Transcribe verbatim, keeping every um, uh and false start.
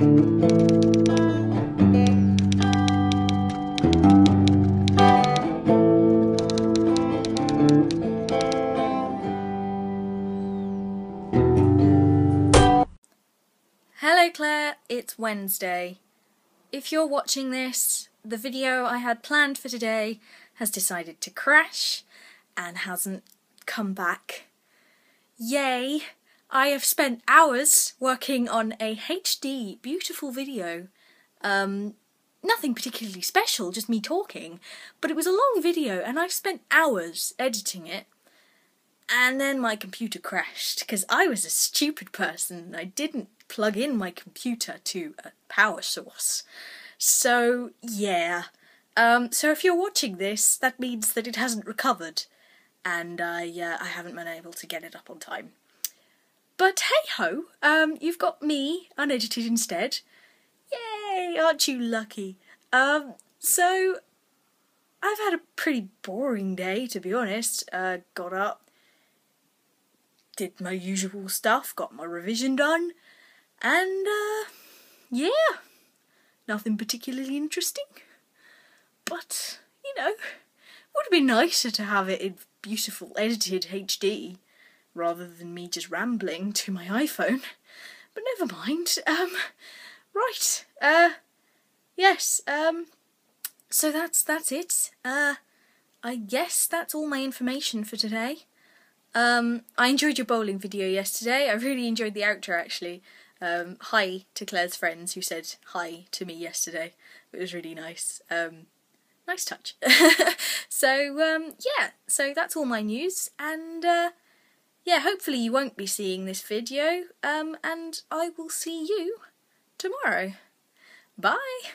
Hello Claire, it's Wednesday. If you're watching this, the video I had planned for today has decided to crash and hasn't come back. Yay! I have spent hours working on a H D beautiful video. Um, nothing particularly special, just me talking, but it was a long video and I've spent hours editing it. And then my computer crashed because I was a stupid person. I didn't plug in my computer to a power source. So yeah. Um, so if you're watching this, that means that it hasn't recovered and I, uh, I haven't been able to get it up on time. But hey-ho, um, you've got me unedited instead. Yay, aren't you lucky? Um, so, I've had a pretty boring day, to be honest. Uh, got up, did my usual stuff, got my revision done, and, uh, yeah, nothing particularly interesting. But, you know, it would have been nicer to have it in beautiful edited H D. Rather than me just rambling to my iPhone. But never mind. Um, right. Uh, yes. Um, so that's that's it. Uh, I guess that's all my information for today. Um, I enjoyed your bowling video yesterday. I really enjoyed the outro, actually. Um, hi to Claire's friends who said hi to me yesterday. It was really nice. Um, nice touch. So, um, yeah. So that's all my news. And, uh... yeah, hopefully you won't be seeing this video, um, and I will see you tomorrow. Bye!